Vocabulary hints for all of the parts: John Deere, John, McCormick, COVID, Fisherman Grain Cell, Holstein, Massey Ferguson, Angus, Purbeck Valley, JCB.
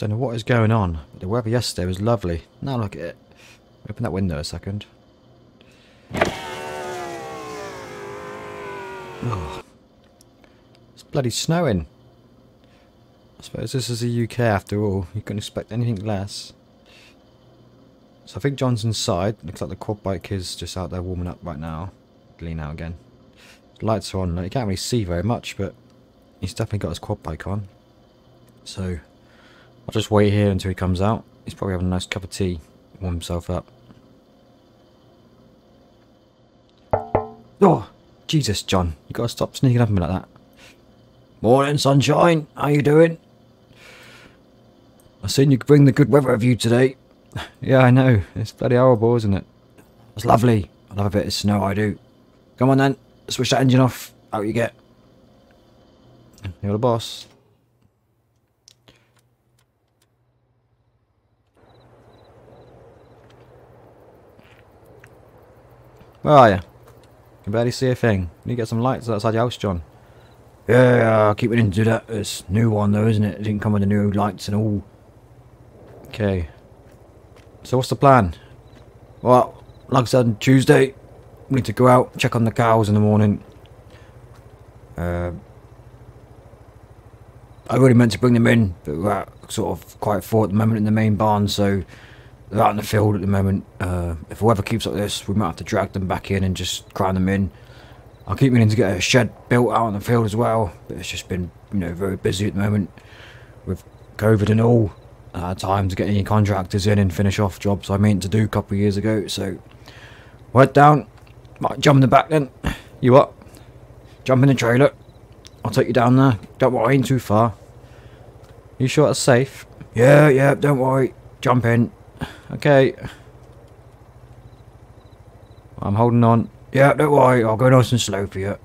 Don't know what is going on. The weather yesterday was lovely. Now look at it. Open that window a second. Oh, it's bloody snowing. I suppose this is the UK after all. You couldn't expect anything less. So I think John's inside. Looks like the quad bike is just out there warming up right now. Lean out again. Lights are on. You can't really see very much, but he's definitely got his quad bike on. So I'll just wait here until he comes out. He's probably having a nice cup of tea, warm himself up. Oh, Jesus, John. You got to stop sneaking up on me like that. Morning, sunshine. How you doing? I seen you bring the good weather of you today. Yeah, I know. It's bloody horrible, isn't it? It's lovely. I love a bit of snow, I do. Come on then. Switch that engine off. Out you get. You're the boss. Where are you? Can barely see a thing. You need to get some lights outside your house, John. Yeah, I'll keep it into that. It's a new one though, isn't it? It didn't come with the new lights and all. Okay. So what's the plan? Well, like I said on Tuesday, we need to go out, check on the cows in the morning. I really meant to bring them in, but we're out sort of quite full at the moment in the main barn, so they're out in the field at the moment. If the weather keeps like this, we might have to drag them back in and just cram them in. I'll keep meaning to get a shed built out in the field as well, but it's just been, you know, very busy at the moment with COVID and all. Time to get any contractors in and finish off jobs I meant to do a couple of years ago, so went down, might jump in the back then. You what? Jump in the trailer. I'll take you down there. Don't worry, ain't too far. You sure that's safe? Yeah, don't worry. Jump in. Okay. I'm holding on. Yeah, don't worry, I'll go nice and slow for you.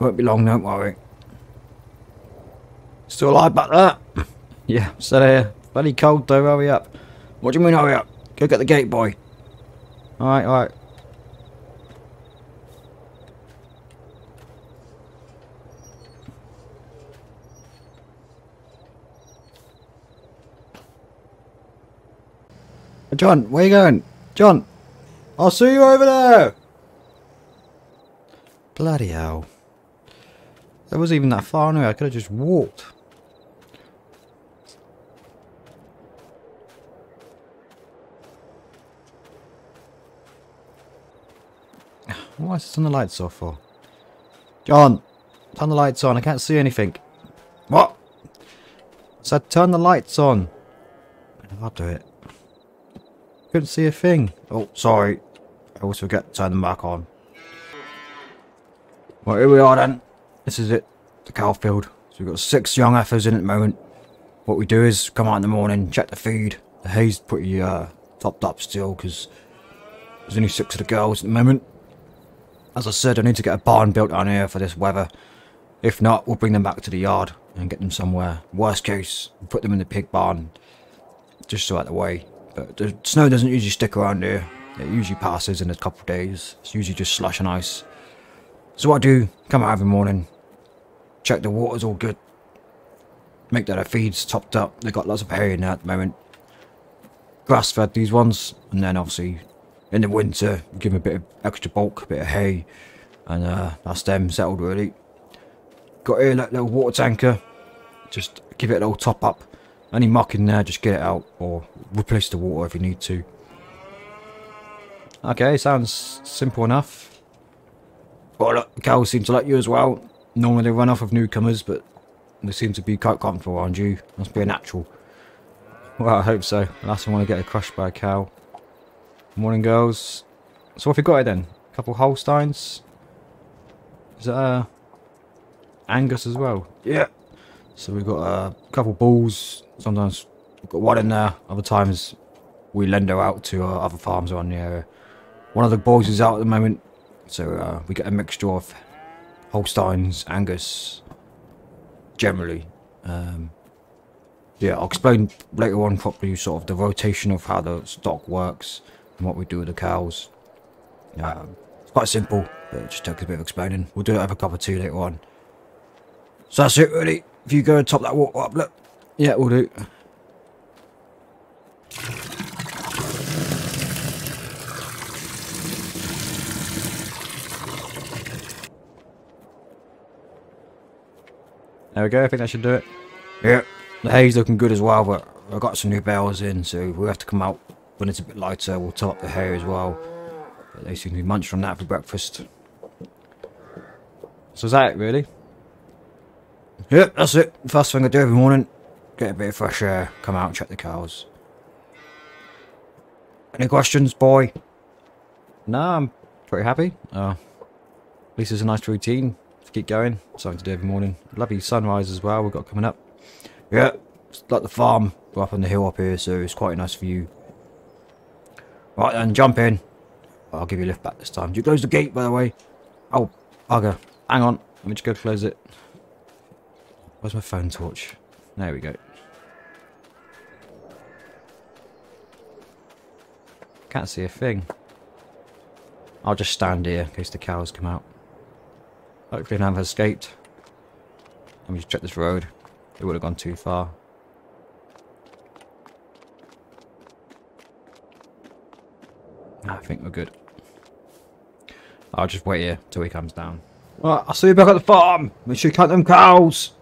Won't be long, don't worry. Still alive back there? Yeah, I'm still here. Bloody cold though, hurry up. What do you mean hurry up? Go get the gate boy. Alright. John, where you going? John, I'll see you over there! Bloody hell. That wasn't even that far anyway, I could have just walked. Why is it turn the lights off for? John, turn the lights on. I can't see anything. What? So I turn the lights on. I'll do it. Couldn't see a thing. Oh, sorry. I always forget to turn them back on. Well, here we are then. This is it. The cow field. So we've got 6 young heifers in at the moment. What we do is come out in the morning, check the feed. The hay's pretty topped up still because there's only 6 of the girls at the moment. As I said, I need to get a barn built down here for this weather. If not, we'll bring them back to the yard and get them somewhere. Worst case, we'll put them in the pig barn. Just so out of the way. But the snow doesn't usually stick around here. It usually passes in a couple of days. It's usually just slush and ice. So what I do, come out every morning, check the water's all good. Make that our feed's topped up. They've got lots of hay in there at the moment. Grass fed these ones, and then obviously in the winter, we give them a bit of extra bulk, a bit of hay, and that's them settled really. Got here like a little water tanker, just give it a little top up. Any muck in there, just get it out, or replace the water if you need to. Okay, sounds simple enough. Well, look, the cows seem to like you as well. Normally they run off of newcomers, but they seem to be quite comfortable around you. Must be a natural. Well, I hope so. Last time I want to get crushed by a cow. Morning, girls. So what have we got here then? A couple Holsteins. Is that Angus as well? Yeah. So we've got a couple bulls. Sometimes we've got one in there. Other times we lend her out to other farms around the area. One of the bulls is out at the moment. So we get a mixture of Holsteins, Angus, generally. Yeah, I'll explain later on properly sort of the rotation of how the stock works. What we do with the cows. It's quite simple, but it just takes a bit of explaining. We'll do it over a cup of tea later on. So that's it really. If you go and top that water up, look. Yeah, we'll do. There we go, I think that should do it. Yep. The hay's looking good as well, but I've got some new bales in, so we'll have to come out when it's a bit lighter. We'll top up the hay as well. But they seem to be munching on that for breakfast. So is that it, really? Yep, that's it. First thing I do every morning, get a bit of fresh air, come out and check the cows. Any questions, boy? No, I'm pretty happy. At least it's a nice routine to keep going. Something to do every morning. Lovely sunrise as well we've got coming up. Yeah, it's like the farm. We're up on the hill up here, so it's quite a nice view. Right then, jump in. I'll give you a lift back this time. Did you close the gate, by the way? Oh, bugger. Hang on. Let me just go close it. Where's my phone torch? There we go. Can't see a thing. I'll just stand here in case the cows come out. Hopefully none have escaped. Let me just check this road. It would have gone too far. I think we're good. I'll just wait here till he comes down. Alright, I'll see you back at the farm. Make sure you count them cows.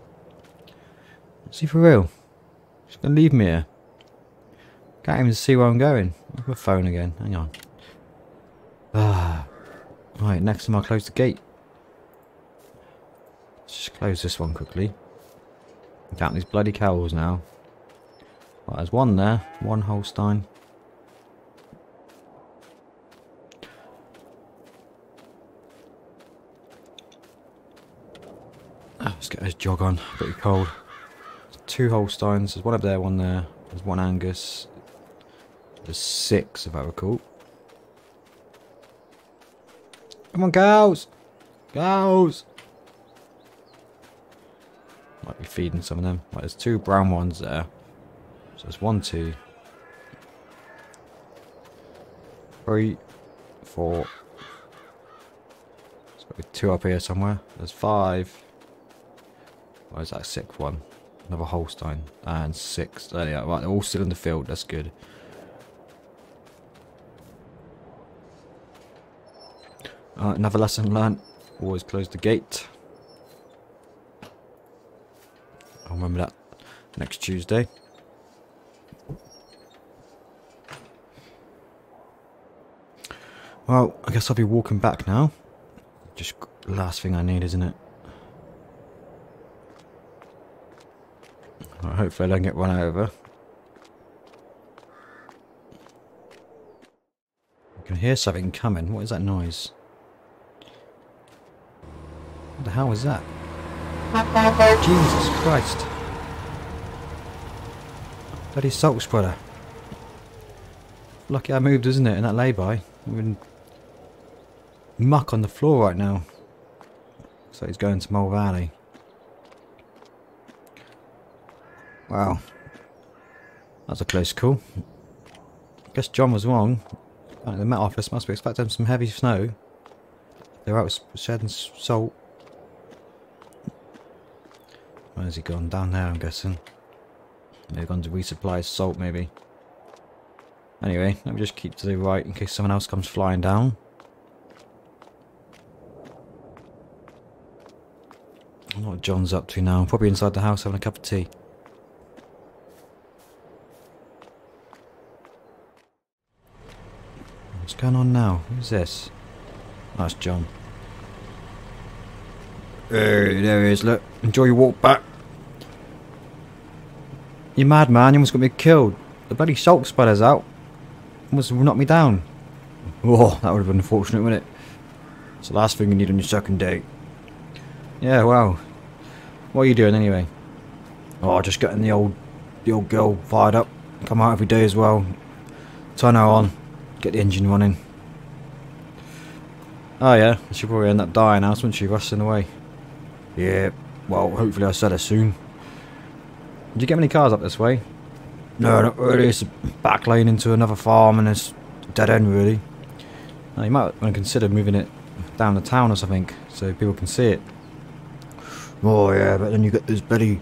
See, for real. He's gonna leave me here. Can't even see where I'm going. Look at my phone again. Hang on. Ah. Right, next time I'll close the gate. Let's just close this one quickly. I'm counting these bloody cows now. Well, there's one there. One Holstein. Oh, let's get this jog on. Pretty cold. There's two Holsteins. There's one up there, one there. There's one Angus. There's six, if I recall. Come on, cows! Cows! Might be feeding some of them. Right, there's two brown ones there. So there's 1, 2, 3, 4. There's got to be two up here somewhere. There's 5. Where's that sixth one? Another Holstein. And 6. There they are. Right, they're all still in the field. That's good. Another lesson learned. Always close the gate. I'll remember that next Tuesday. Well, I guess I'll be walking back now. Just the last thing I need, isn't it? Well, hopefully I don't get run over. I can hear something coming. What is that noise? What the hell is that? Jesus Christ. Bloody salt spreader. Lucky I moved, isn't it, in that lay-by. I'm in muck on the floor right now. So he's going to Mole Valley. Wow. That's a close call. I guess John was wrong. The Met Office must be expecting some heavy snow. They're out shedding salt. Where's he gone? Down there, I'm guessing. They've gone to resupply his salt, maybe. Anyway, let me just keep to the right in case someone else comes flying down. I don't know what John's up to now. Probably inside the house having a cup of tea. What's going on now? Who's this? Oh, that's John. Hey, there he is, look. Enjoy your walk back. You're mad, man. You almost got me killed. The bloody salt spreader's out. Almost knocked me down. Oh, that would have been unfortunate, wouldn't it? It's the last thing you need on your second date. Yeah, well. What are you doing anyway? Oh, just getting the old girl fired up. Come out every day as well. Turn her on. Get the engine running. Oh yeah, she'll probably end up dying now, wouldn't she? Rusting away. Yeah, well, hopefully I sell her soon. Did you get many cars up this way? No, not really. It's a back lane into another farm and it's a dead end, really. Now, you might want to consider moving it down the town or something so people can see it. Oh yeah, but then you get those bloody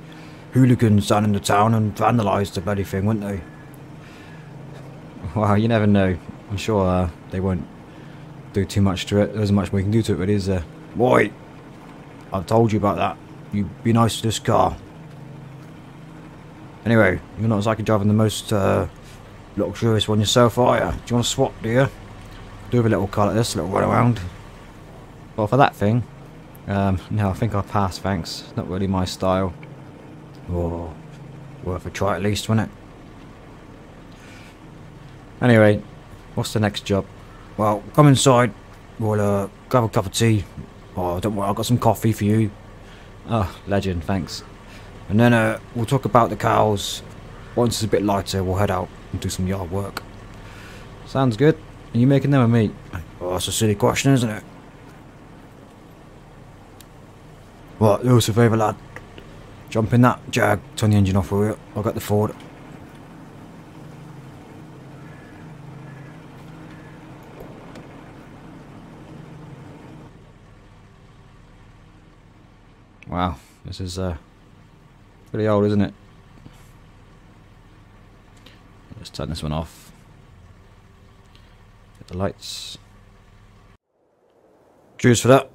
hooligans down in the town and vandalise the bloody thing, wouldn't they? Wow, you never know. I'm sure they won't do too much to it. There isn't much we can do to it, really, is there? Boy, I've told you about that. You be nice to this car. Anyway, you're not exactly driving the most luxurious one yourself, are you? Do you want to swap, do you? Do have a little car like this, a little run around. Well, for that thing, no, I think I'll pass, thanks. Not really my style. Oh, worth a try at least, wasn't it? Anyway, what's the next job? Well, come inside. We'll grab a cup of tea. Oh, don't worry, I've got some coffee for you. Oh, legend, thanks. And then we'll talk about the cows. Once it's a bit lighter, we'll head out and do some yard work. Sounds good. Are you making them or me? Oh, that's a silly question, isn't it? Right, do us a favour, lad. Jump in that Jag, turn the engine off for you. I'll get the Ford. Wow, this is pretty old, isn't it? Let's turn this one off. Get the lights. Cheers for that.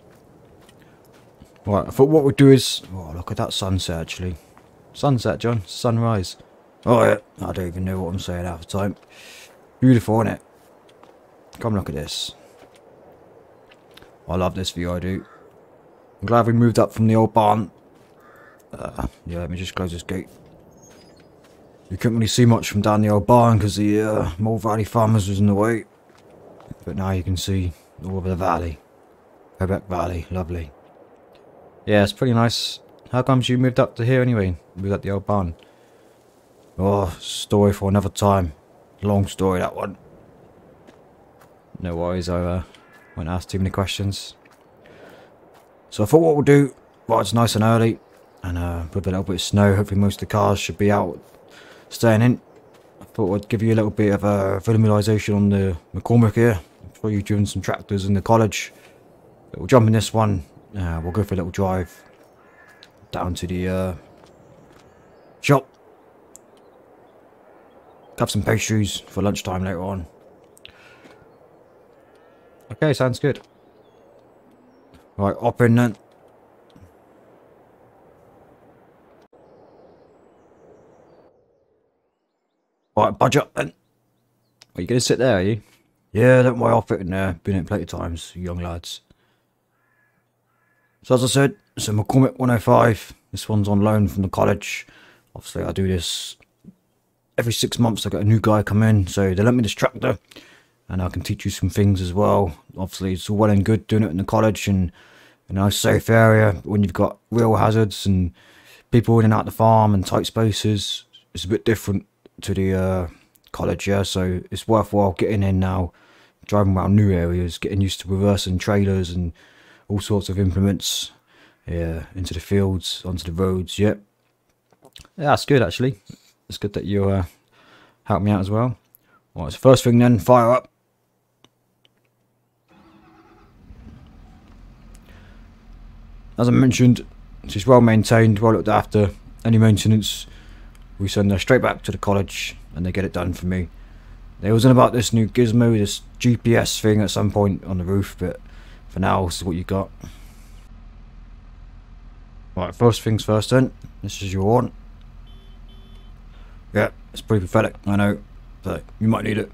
Right, I thought what we'd do is... Oh, look at that sunset, actually. Sunset, John. Sunrise. Oh, yeah. I don't even know what I'm saying half the time. Beautiful, isn't it? Come look at this. I love this view, I do. I'm glad we moved up from the old barn. Yeah, let me just close this gate. You couldn't really see much from down the old barn because the Mole Valley Farmers was in the way. But now you can see all over the valley. Purbeck Valley, lovely. Yeah, it's pretty nice. How comes you moved up to here anyway? Moved up the old barn. Oh, story for another time. Long story, that one. No worries, I won't ask too many questions. So I thought what we'll do, well, it's nice and early, and with a little bit of snow, hopefully most of the cars should be out staying in. I thought I'd give you a little bit of a familiarisation on the McCormick here. I'm sure you've driven some tractors in the college. But we'll jump in this one, we'll go for a little drive down to the shop. Have some pastries for lunchtime later on. Okay, sounds good. Right, up in then. Right, budge up then. Are you going to sit there, are you? Yeah, don't worry, I'll fit in there. Been in plenty of times, young lads. So as I said, it's a McCormick 105. This one's on loan from the college. Obviously, I do this every 6 months. I get a new guy come in, so they lent me this tractor. And I can teach you some things as well. Obviously, it's all well and good doing it in the college and in a safe area. But when you've got real hazards and people in and out the farm and tight spaces, it's a bit different to the college, yeah? So it's worthwhile getting in now, driving around new areas, getting used to reversing trailers and all sorts of implements, yeah, into the fields, onto the roads, yeah. Yeah, that's good, actually. It's good that you help me out as well. All right, so first thing then, fire up. As I mentioned, she's well maintained, well looked after. Any maintenance, we send her straight back to the college and they get it done for me. They was in about this new gizmo, this GPS thing at some point on the roof, but for now, this is what you got. Right, first things first then. This is your horn. Yeah, it's pretty pathetic, I know, but you might need it.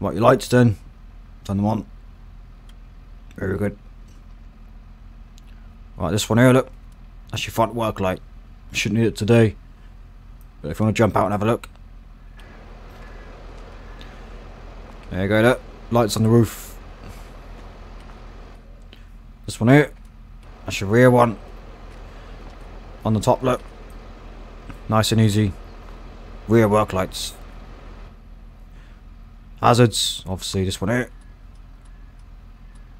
Right, your lights then. Turn them on. Very good. Right, this one here, look, that's your front work light. You shouldn't need it today, but if you want to jump out and have a look. There you go, look, lights on the roof. This one here, that's your rear one. On the top, look, nice and easy, rear work lights. Hazards, obviously this one here.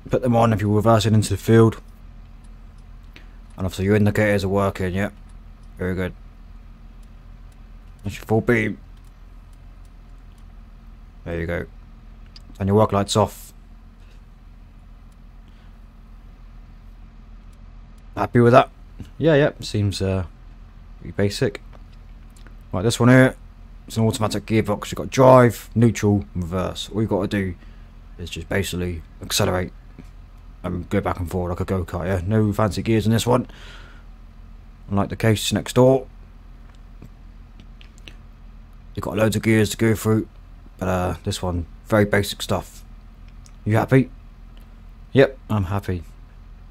Put them on if you're reversing into the field. And obviously your indicators are working, yeah. Very good. That's your full beam. There you go. And your work light's off. Happy with that? Yeah, yeah. Seems pretty basic. Right, this one here. It's an automatic gearbox. You've got drive, neutral, reverse. All you've got to do is just basically accelerate. Go back and forth like a go-kart, yeah? No fancy gears in this one. unlike the case next door. You've got loads of gears to go through, but this one, very basic stuff. You happy? Yep, I'm happy.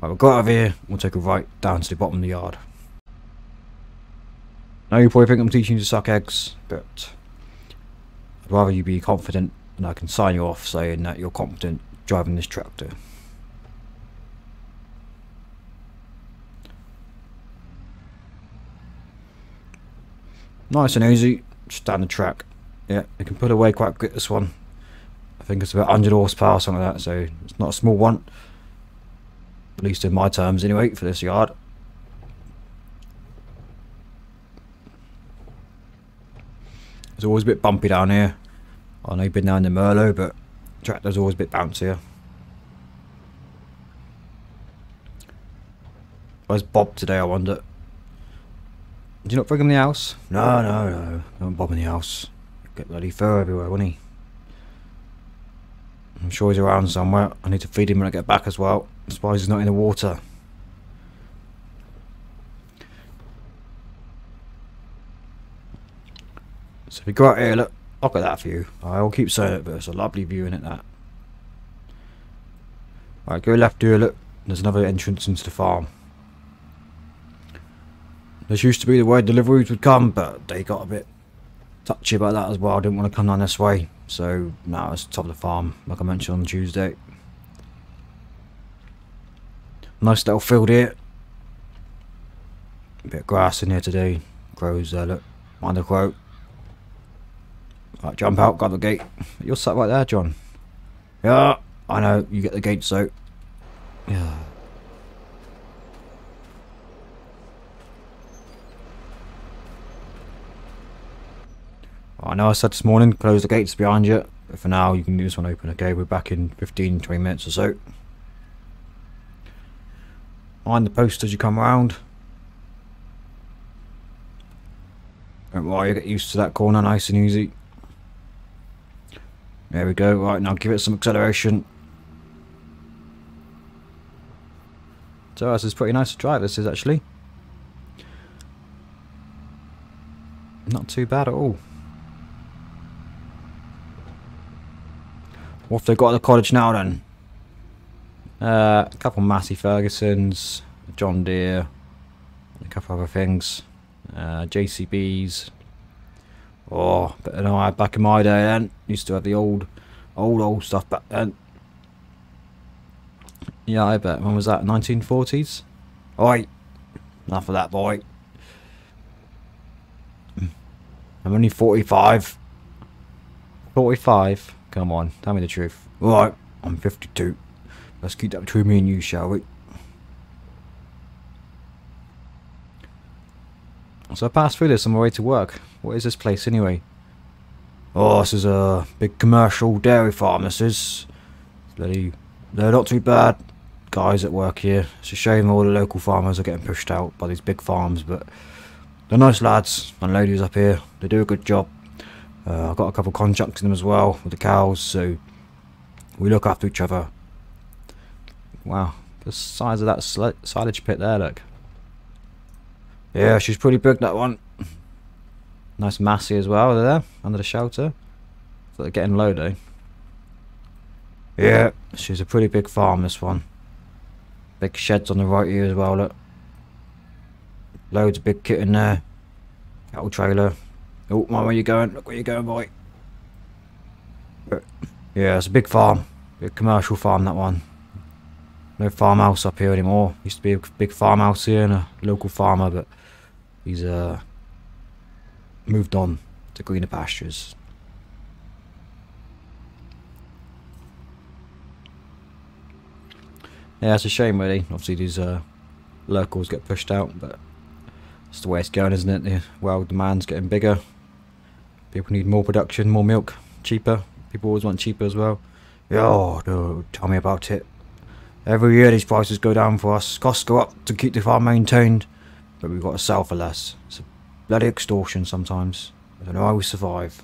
Right, we'll go out of here, we'll take a right down to the bottom of the yard. Now you probably think I'm teaching you to suck eggs, but I'd rather you be confident, and I can sign you off saying that you're competent driving this tractor. Nice and easy, just down the track. Yeah, it can put away quite good, this one. I think it's about 100 horsepower, something like that, so it's not a small one. At least in my terms anyway, for this yard. It's always a bit bumpy down here. I know you've been down the Merlot, but the tractor's always a bit bouncier. Where's Bob today, I wonder? Did you not bring him the house? No, no, no. Don't Bob in the house. He'll get bloody fur everywhere, won't he? I'm sure he's around somewhere. I need to feed him when I get back as well. I suppose he's not in the water. So if we go out here, look, look at that view. I'll keep saying it, but it's a lovely view, isn't it, that? Right, go left here, look. There's another entrance into the farm. This used to be the way deliveries would come, but they got a bit touchy about that as well. I didn't want to come down this way. So now it's top of the farm, like I mentioned on Tuesday. Nice little field here. A bit of grass in here today. Crows there, look. Mind the crow. Right, jump out, grab the gate. You're sat right there, John. Yeah, I know, you get the gate, so. Yeah. I know I said this morning, close the gates behind you, but for now you can leave this one open, okay? We're back in 15, 20 minutes or so. Mind the post as you come round. Don't worry, you get used to that corner, nice and easy. There we go, right, now give it some acceleration. So this is pretty nice to drive, this is actually. Not too bad at all. What have they got at the cottage now then? A couple of Massey Fergusons, John Deere, a couple other things, JCBs. Oh, but than I had back in my day then. Used to have the old stuff back then. Yeah, I bet. When was that? 1940s? Alright, enough of that, boy. I'm only 45. 45? Come on, tell me the truth. Alright, I'm 52. Let's keep that between me and you, shall we? So I passed through this on my way to work. What is this place anyway? Oh, this is a big commercial dairy farm, this is. Bloody, they're not too bad. Guys that work here. It's a shame all the local farmers are getting pushed out by these big farms, but they're nice lads and ladies up here. They do a good job. I've got a couple of contracts in them as well with the cows, so we look after each other. Wow, the size of that silage pit there, look. Yeah, she's pretty big, that one. Nice Massey as well there, under the shelter. So they're getting low though. Yeah, she's a pretty big farm, this one. Big sheds on the right here as well, look. Loads of big kit in there. Cattle trailer. Oh, mum, where you going? Look where you going, boy. Yeah, it's a big farm. Big commercial farm, that one. No farmhouse up here anymore. Used to be a big farmhouse here and a local farmer, but he's moved on to greener pastures. Yeah, it's a shame, really. Obviously, these locals get pushed out, but it's the way it's going, isn't it? The world demand's getting bigger. People need more production, more milk, cheaper. People always want cheaper as well. Yeah, oh, no, tell me about it. Every year these prices go down for us. Costs go up to keep the farm maintained, but we've got to sell for less. It's a bloody extortion sometimes. I don't know how we survive.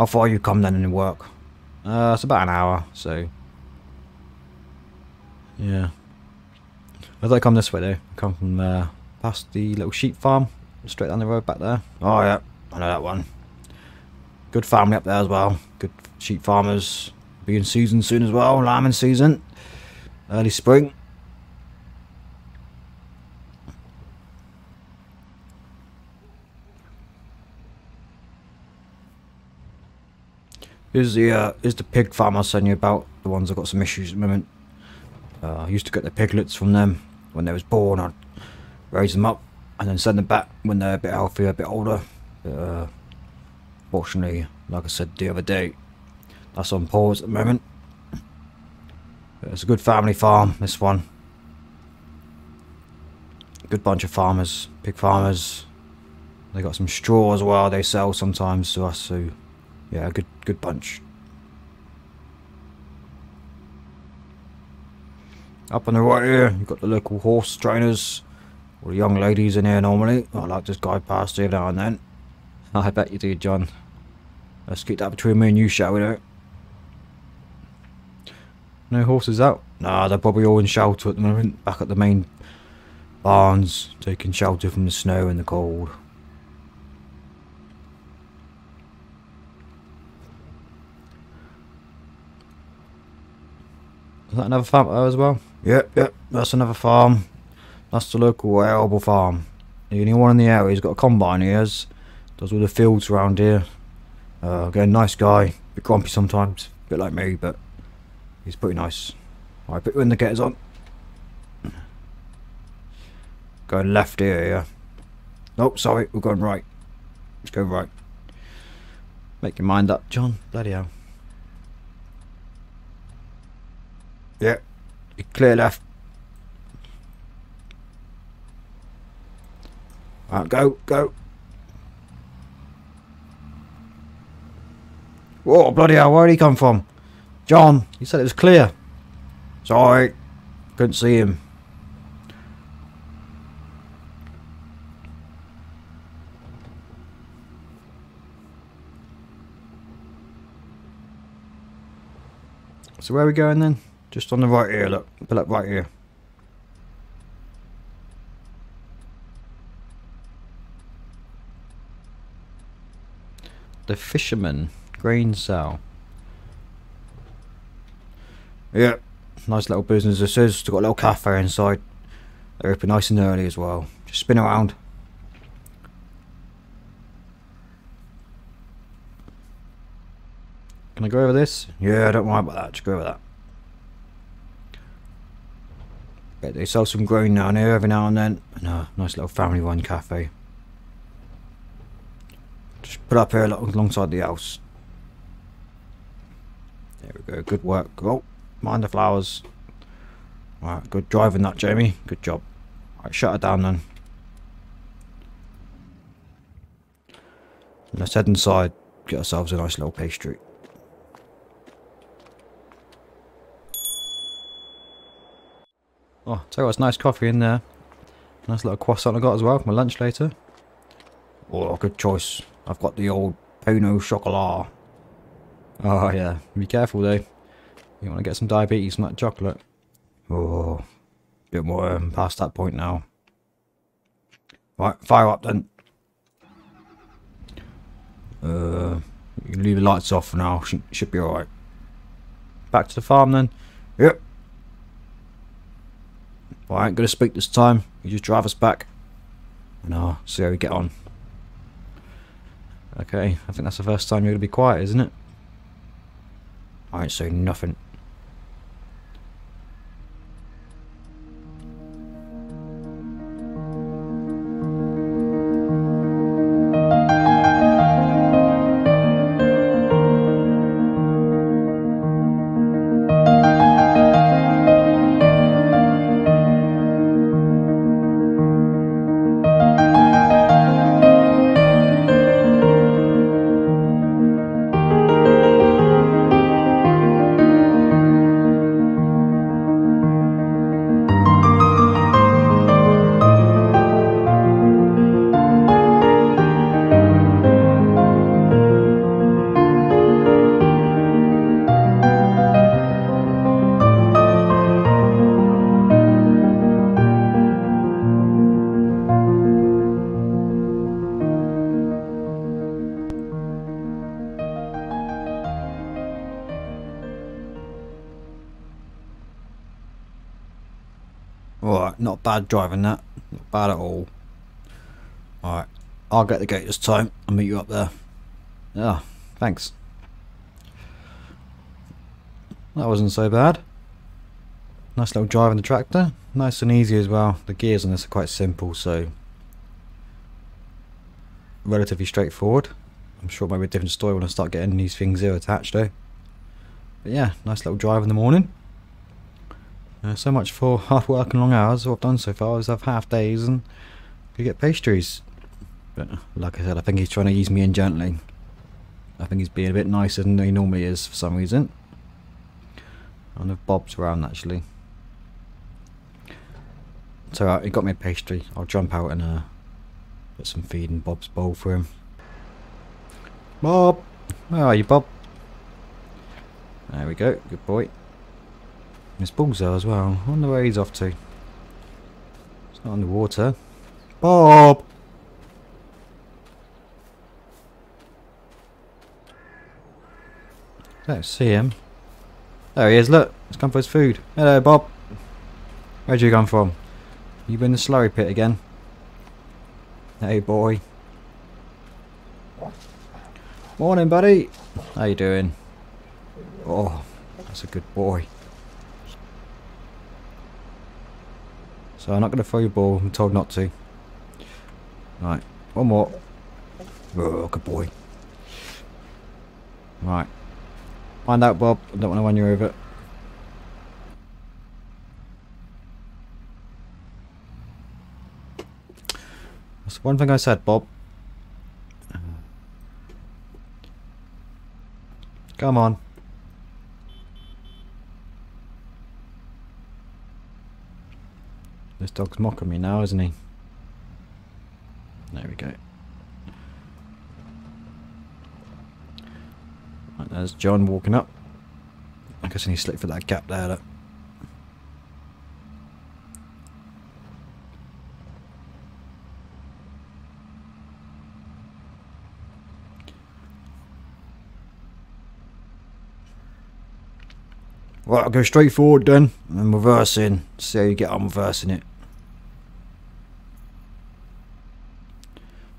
How far you come then in work? It's about an hour, so... yeah. I thought I'd come this way though. I come from past the little sheep farm, straight down the road back there. Oh yeah, I know that one. Good family up there as well. Good sheep farmers. Be in season soon as well, lambing season. Early spring. Here's the pig farm I was telling you about, the ones that got some issues at the moment. I used to get the piglets from them when they was born. I'd raise them up and then send them back when they're a bit healthier, a bit older. But, fortunately, like I said the other day, that's on pause at the moment. But it's a good family farm, this one. A good bunch of farmers, pig farmers. They got some straw as well they sell sometimes to us, so... yeah, good bunch. Up on the right here, you've got the local horse trainers. All the young ladies in here normally. I like this guy past here now and then. I bet you do, John. Let's keep that between me and you, shall we? No horses out? Nah, they're probably all in shelter at the moment. Back at the main barns, taking shelter from the snow and the cold. Is that another farm there as well? Yep, that's another farm. That's the local arable farm. The only one in the area, he's got a combine, he has. Does all the fields around here. Again, nice guy. A bit grumpy sometimes, a bit like me, but he's pretty nice. Alright, put your indicators on. Going left here, yeah. Nope, sorry, we're going right. Let's go right. Make your mind up, John. Bloody hell. Yeah, clear left. Right, go. Whoa, bloody hell, where did he come from? John, you said it was clear. Sorry, couldn't see him. So where are we going then? Just on the right here, look. Pull up right here. The Fisherman Grain Cell. Yeah, nice little business this is. Still got a little cafe inside. They're open nice and early as well. Just spin around. Can I go over this? Yeah, don't worry about that. Just go over that. Yeah, they sell some grain down here every now and then. And a nice little family run cafe. Just put up here alongside the house. There we go, good work. Oh, mind the flowers. Alright, good driving that, Jamie. Good job. Alright, shut it down then. Let's head inside, get ourselves a nice little pastry. Oh, tell you what, it's nice coffee in there. Nice little croissant I got as well for my lunch later. Oh, good choice. I've got the old Pinot Chocolat. Oh yeah, be careful though. You want to get some diabetes from that chocolate. Oh, bit more past that point now. Right, fire up then. You can leave the lights off for now, should be alright. Back to the farm then. Yep. Well, I ain't going to speak this time, you just drive us back and I'll see how we get on. Okay, I think that's the first time you're going to be quiet, isn't it? I ain't saying nothing. Alright, not bad driving that. Not bad at all. Alright, I'll get the gate this time. I'll meet you up there. Yeah, thanks. That wasn't so bad. Nice little drive on the tractor. Nice and easy as well. The gears on this are quite simple, so relatively straightforward. I'm sure it might be a different story when I start getting these things here attached though. But yeah, nice little drive in the morning. So much for hard work and long hours. What I've done so far is I've half days and could get pastries. But like I said, I think he's trying to ease me in gently. I think he's being a bit nicer than he normally is for some reason. I don't know if Bob's around actually. So he got me a pastry. I'll jump out and put some feed in Bob's bowl for him. Bob! Where are you, Bob? There we go, good boy. Miss Bull's there as well. I wonder where he's off to. It's not underwater. Bob! Don't see him. There he is, look. He's come for his food. Hello, Bob. Where'd you come from? You been in the slurry pit again? Hey, boy. Morning, buddy. How you doing? Oh, that's a good boy. So I'm not going to throw your ball. I'm told not to. Right, one more. Oh, good boy. Right. Find out, Bob. I don't want to run you over. That's one thing I said, Bob. Come on. This dog's mocking me now, isn't he? There we go. Right, there's John walking up. I guess he slipped for that gap there, look. Right, I'll go straight forward then, and then reverse in. See how you get on reversing it.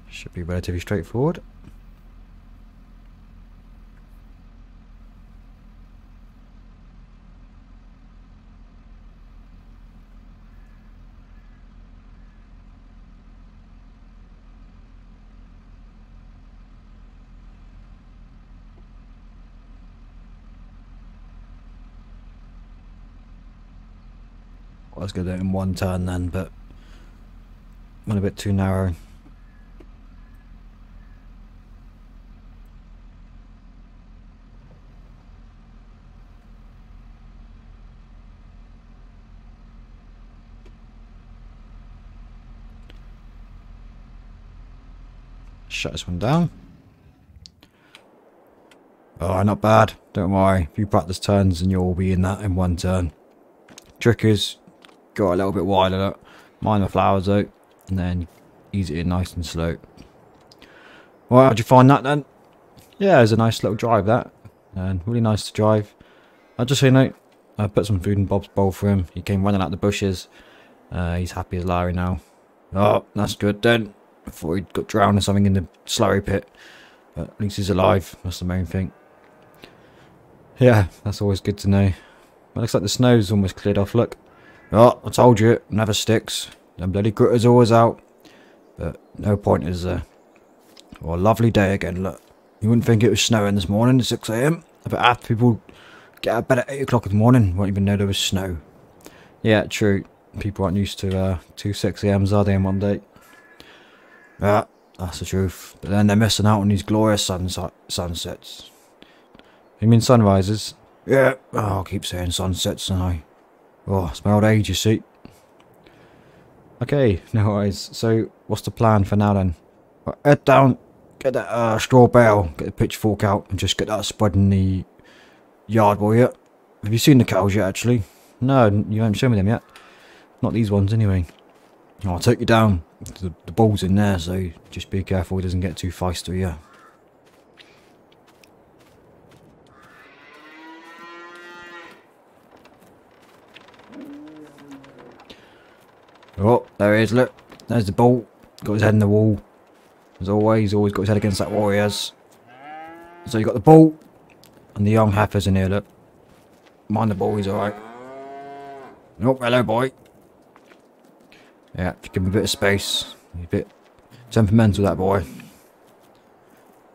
Should be relatively straightforward. I was going to do it in one turn then, but went a bit too narrow. Shut this one down. Oh, not bad. Don't worry. If you practice turns, then you'll be in that in one turn. Trick is, go a little bit wider, look. Mind the flowers out, and then ease it in nice and slow. Well, how'd you find that then? Yeah, it was a nice little drive that, and really nice to drive. I just, you know, I put some food in Bob's bowl for him. He came running out the bushes. He's happy as Larry now. Oh, that's good then. I thought he'd got drowned or something in the slurry pit, but at least he's alive. That's the main thing. Yeah, that's always good to know. But looks like the snow's almost cleared off. Look. Oh, I told you, it never sticks. Them bloody gritters always out. But no point is there. Oh, a lovely day again, look. You wouldn't think it was snowing this morning at 6 AM. But half people get out of bed at 8 o'clock in the morning, won't even know there was snow. Yeah, true. People aren't used to 2 6 AMs, are they, in one day? Yeah, that's the truth. But then they're missing out on these glorious sunsets. You mean sunrises? Yeah, oh, I keep saying sunsets now. Oh, it's my old age, you see. Okay, no worries. So, what's the plan for now then? Right, head down, get that straw bale, get the pitchfork out, and just get that spread in the yard, will you? Have you seen the cows yet, actually? No, you haven't shown me them yet. Not these ones, anyway. I'll take you down. The ball's in there, so just be careful it doesn't get too feisty, yeah. Oh, there he is, look. There's the bull. Got his head in the wall. As always, always got his head against that wall he has. So you got the bull and the young heifers in here, look. Mind the bull, he's alright. Oh, hello, boy. Yeah, if you give him a bit of space. He's a bit temperamental, that boy.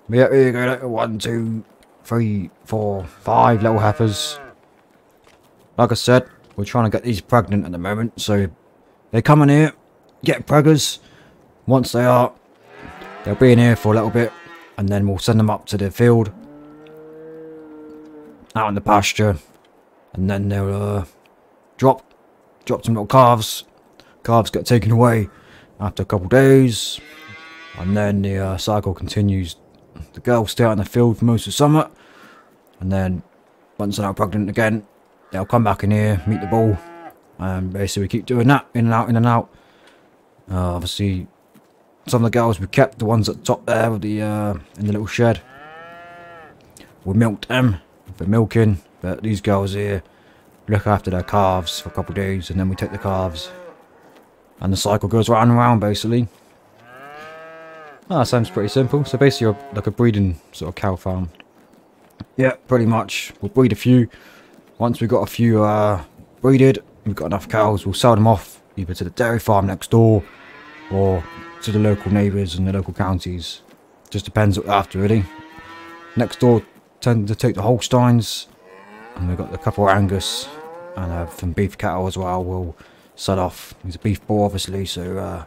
But yeah, here you go, look. 1, 2, 3, 4, 5 little heifers. Like I said, we're trying to get these pregnant at the moment, so they come in here, get preggers. Once they are, they'll be in here for a little bit, and then we'll send them up to the field, out in the pasture, and then they'll drop some little calves. Calves get taken away after a couple of days, and then the cycle continues. The girls stay out in the field for most of the summer, and then once they're pregnant again, they'll come back in here, meet the bull, and basically we keep doing that, in and out, in and out. Obviously, some of the girls we kept, the ones at the top there with the in the little shed. We milked them for milking, but these girls here look after their calves for a couple of days, and then we take the calves, and the cycle goes round and round basically. That sounds pretty simple. So basically, you're like a breeding sort of cow farm. Yeah, pretty much. We'll breed a few. Once we've got a few breeded, we've got enough cows, we'll sell them off either to the dairy farm next door or to the local neighbours and the local counties. Just depends what they're after, really. Next door tend to take the Holsteins, and we've got a couple of Angus and some beef cattle as well we'll sell off. He's a beef boar, obviously, so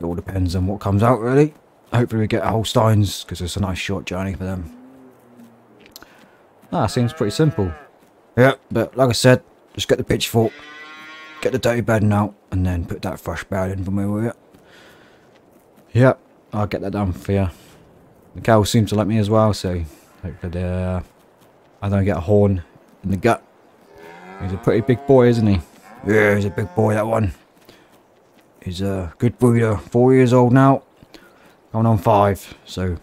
it all depends on what comes out, really. Hopefully we get Holsteins, because it's a nice short journey for them. Ah, seems pretty simple. Yeah, but like I said, just get the pitchfork, get the dirty bedding out, and then put that fresh bed in for me, will you? Yeah, I'll get that done for you. The cows seem to like me as well, so hopefully I don't get a horn in the gut. He's a pretty big boy, isn't he? Yeah, he's a big boy, that one. He's a good breeder, 4 years old now, going on 5, so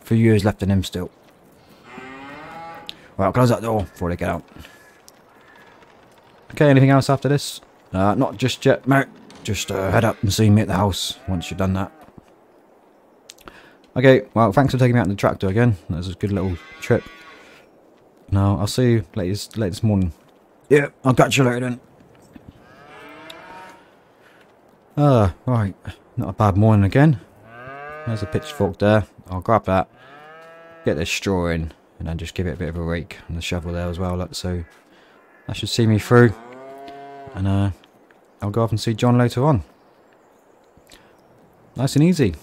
a few years left in him still. Right, I'll close that door before they get out. Okay, anything else after this? Not just yet, mate. Just head up and see me at the house once you've done that. Okay, well, thanks for taking me out in the tractor again. That was a good little trip. Now, I'll see you late this morning. Yeah, I'll catch you later then. Right, not a bad morning again. There's a pitchfork there. I'll grab that, get this straw in, and then just give it a bit of a rake, and the shovel there as well, look, so that should see me through, and I'll go off and see John later on. Nice and easy.